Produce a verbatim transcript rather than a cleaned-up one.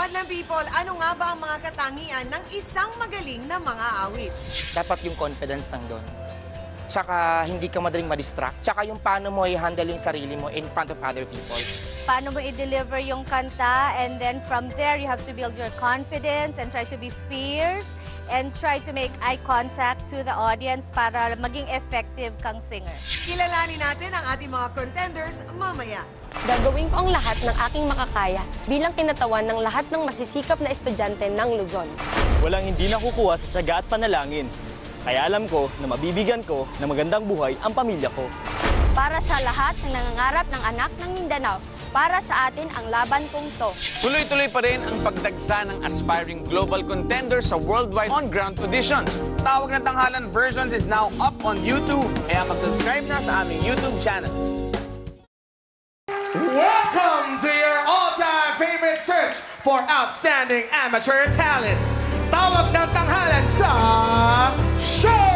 Madlang People, ano nga ba ang mga katangian ng isang magaling na mga awit? Dapat yung confidence nandun. Tsaka hindi ka madaling ma-distract. Tsaka yung paano mo i-handle yung sarili mo in front of other people. Paano mo i-deliver yung kanta, and then from there you have to build your confidence and try to be fierce and try to make eye contact to the audience para maging effective kang singer. Kilalanin natin ang ating mga contenders mamaya. Gagawin ko ang lahat ng aking makakaya bilang kinatawan ng lahat ng masisikap na estudyante ng Luzon. Walang hindi nakukuha sa tiyaga at panalangin. Kaya alam ko na mabibigyan ko ng magandang buhay ang pamilya ko. Para sa lahat ng nangangarap ng anak ng Mindanao, para sa atin ang laban kong to. Tuloy-tuloy pa rin ang pagdagsa ng aspiring global contenders sa worldwide on-ground auditions. Tawag ng Tanghalan versions is now up on YouTube. Kaya mag-subscribe na sa aming YouTube channel. Welcome to your all-time favorite search for outstanding amateur talents. Tawag ng Tanghalan sa... Show!